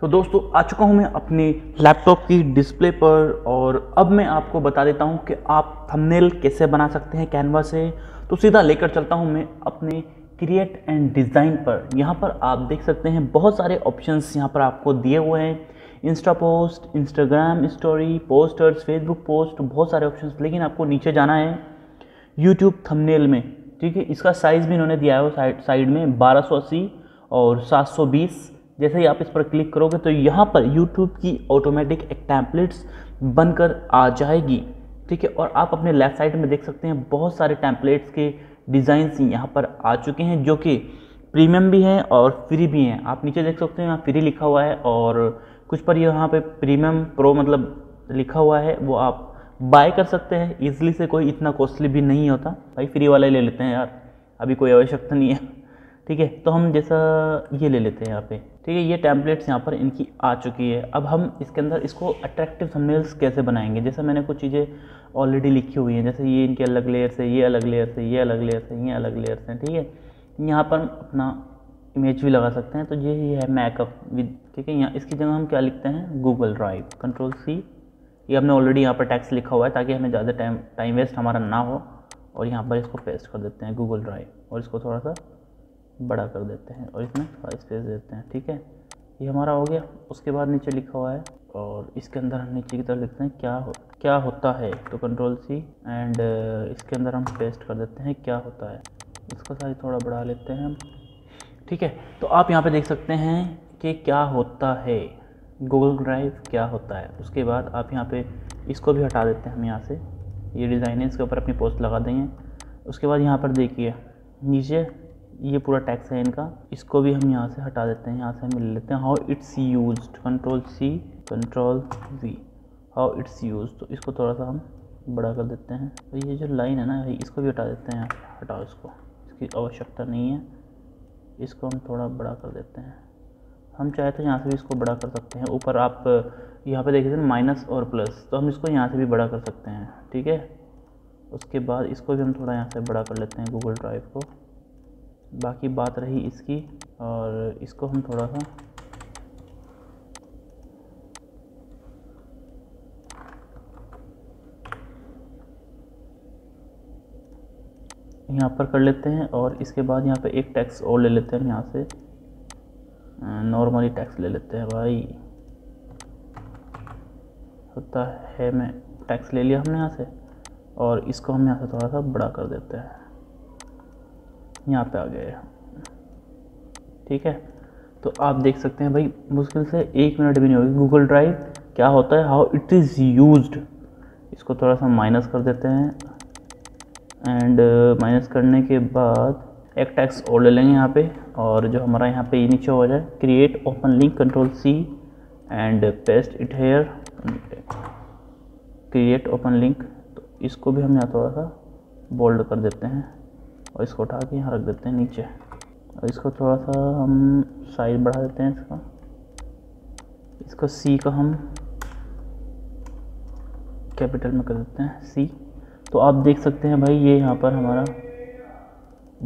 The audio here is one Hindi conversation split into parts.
तो दोस्तों आ चुका हूँ मैं अपने लैपटॉप की डिस्प्ले पर और अब मैं आपको बता देता हूँ कि आप थंबनेल कैसे बना सकते हैं कैनवा से। तो सीधा लेकर चलता हूँ मैं अपने क्रिएट एंड डिज़ाइन पर। यहाँ पर आप देख सकते हैं बहुत सारे ऑप्शंस यहाँ पर आपको दिए हुए हैं, insta post, Instagram story, posters, Facebook post, बहुत सारे ऑप्शंस। लेकिन आपको नीचे जाना है यूट्यूब थंबनेल में, ठीक है। इसका साइज़ भी इन्होंने दिया है साइड में 1280 और 720। जैसे ही आप इस पर क्लिक करोगे तो यहाँ पर YouTube की ऑटोमेटिक एक टैम्पलेट्स बनकर आ जाएगी, ठीक है। और आप अपने लेफ़्ट साइड में देख सकते हैं बहुत सारे टैम्पलेट्स के डिज़ाइंस यहाँ पर आ चुके हैं, जो कि प्रीमियम भी हैं और फ्री भी हैं। आप नीचे देख सकते हैं यहाँ फ्री लिखा हुआ है और कुछ पर यहाँ पे प्रीमियम प्रो मतलब लिखा हुआ है, वो आप बाय कर सकते हैं ईजिली से, कोई इतना कॉस्टली भी नहीं होता। भाई फ्री वाला ले लेते हैं यार, अभी कोई आवश्यकता नहीं है, ठीक है। तो हम जैसा ये ले लेते हैं यहाँ पे, ठीक है। ये टेम्पलेट्स यहाँ पर इनकी आ चुकी है। अब हम इसके अंदर इसको अट्रैक्टिव थंबनेल्स कैसे बनाएंगे, जैसे मैंने कुछ चीज़ें ऑलरेडी लिखी हुई हैं, जैसे ये इनके अलग लेयर से, ये अलग लेयर से, ये अलग लेयर से, ये अलग लेयर से, ठीक है। यहाँ पर हम अपना इमेज भी लगा सकते हैं। तो ये है मैकअप विद, ठीक है। यहाँ इसकी जगह हम क्या लिखते हैं, गूगल ड्राइव, Ctrl+C। ये हमने ऑलरेडी यहाँ पर टैक्स लिखा हुआ है ताकि हमें ज़्यादा टाइम वेस्ट हमारा ना हो। और यहाँ पर इसको पेस्ट कर देते हैं गूगल ड्राइव और इसको थोड़ा सा बड़ा कर देते हैं और इसमें थोड़ा स्पेस देते हैं, ठीक है। ये हमारा हो गया। उसके बाद नीचे लिखा हुआ है और इसके अंदर हम नीचे की तरफ लिखते हैं क्या होता है। तो Ctrl+C एंड इसके अंदर हम पेस्ट कर देते हैं क्या होता है। इसका साइज थोड़ा बढ़ा लेते हैं हम, ठीक है। तो आप यहाँ पे देख सकते हैं कि क्या होता है गूगल ड्राइव क्या होता है। उसके बाद आप यहाँ पर इसको भी हटा देते हैं हम यहाँ से, ये डिज़ाइन है, इसके ऊपर अपनी पोस्ट लगा देंगे। उसके बाद यहाँ पर देखिए नीचे ये पूरा टैक्स है इनका, इसको भी हम यहाँ से हटा देते हैं। यहाँ से हम ले लेते हैं how it's used, Ctrl+C Ctrl+V, how it's used. तो इसको थोड़ा सा हम बड़ा कर देते हैं। तो ये जो लाइन है ना, इसको भी हटा देते हैं, हटाओ इसको, इसकी आवश्यकता नहीं है। इसको हम थोड़ा बड़ा कर देते हैं, हम चाहे तो यहाँ से भी इसको बड़ा कर सकते हैं। ऊपर आप यहाँ पर देखते हैं माइनस और प्लस, तो हम इसको यहाँ से भी बड़ा कर सकते हैं, ठीक है। उसके बाद इसको भी हम थोड़ा यहाँ से बड़ा कर लेते हैं गूगल ड्राइव को। बाकी बात रही इसकी, और इसको हम थोड़ा सा यहाँ पर कर लेते हैं। और इसके बाद यहाँ पे एक टैक्स और ले लेते हैं, यहाँ से नॉर्मली टैक्स ले लेते हैं। भाई होता है मैं टैक्स ले लिया हमने यहाँ से, और इसको हम यहाँ से थोड़ा सा बड़ा कर देते हैं, यहाँ पे आ गए, ठीक है। तो आप देख सकते हैं भाई, मुश्किल से 1 मिनट भी नहीं होगी। गूगल ड्राइव क्या होता है, हाउ इट इज़ यूज्ड। इसको थोड़ा सा माइनस कर देते हैं एंड माइनस करने के बाद एक टैक्स और ले लेंगे यहाँ पे, और जो हमारा यहाँ पे नीचे हो जाए create open link Ctrl+C and paste it here, create open link. तो इसको भी हम यहाँ थोड़ा सा बोल्ड कर देते हैं और इसको उठा के यहाँ रख देते हैं नीचे, और इसको थोड़ा सा हम साइज बढ़ा देते हैं इसका। इसको C का हम कैपिटल में कर देते हैं C। तो आप देख सकते हैं भाई ये यहाँ पर हमारा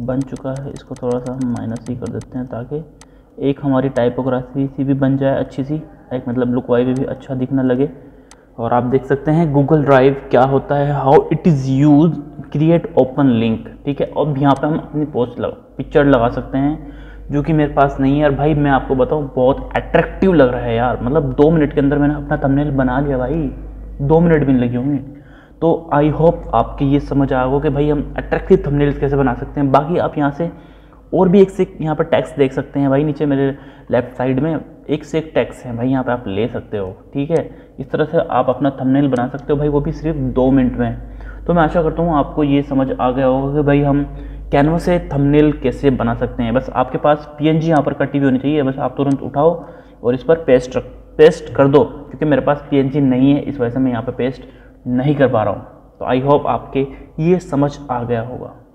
बन चुका है। इसको थोड़ा सा हम माइनस C कर देते हैं ताकि एक हमारी टाइपोग्राफी सी भी बन जाए अच्छी सी, एक मतलब लुक वाइज भी अच्छा दिखने लगे। और आप देख सकते हैं गूगल ड्राइव क्या होता है, how it is use, create open link, ठीक है। अब यहाँ पे हम अपनी पोस्ट पिक्चर लगा सकते हैं, जो कि मेरे पास नहीं है। और भाई मैं आपको बताऊँ बहुत अट्रैक्टिव लग रहा है यार, मतलब 2 मिनट के अंदर मैंने अपना थंबनेल बना लिया भाई, 2 मिनट भी नहीं लगे होंगे। तो आई होप आपकी ये समझ आया होगा कि भाई हम अट्रैक्टिव थंबनेल्स कैसे बना सकते हैं। बाकी आप यहाँ से और भी एक से यहाँ पर टैक्स देख सकते हैं भाई, नीचे मेरे लेफ्ट साइड में एक से एक टैक्स है भाई, यहाँ पे आप ले सकते हो, ठीक है। इस तरह से आप अपना थंबनेल बना सकते हो भाई, वो भी सिर्फ 2 मिनट में। तो मैं आशा करता हूँ आपको ये समझ आ गया होगा कि भाई हम कैनवा से थंबनेल कैसे बना सकते हैं। बस आपके पास PNG यहाँ पर कटी हुई होनी चाहिए, बस आप तुरंत उठाओ और इस पर पेस्ट कर दो। क्योंकि मेरे पास PNG नहीं है, इस वजह से मैं यहाँ पर पेस्ट नहीं कर पा रहा हूँ। तो आई होप आपके ये समझ आ गया होगा।